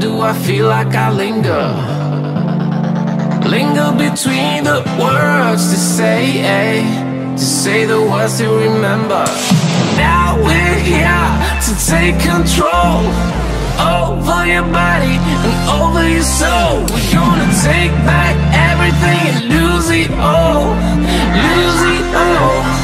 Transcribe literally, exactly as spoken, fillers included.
do I feel like I linger? Linger between the words to say, eh, to say the words to remember. Now we're here to take control over your body and over your soul. We're gonna take back everything and lose it all, lose it all.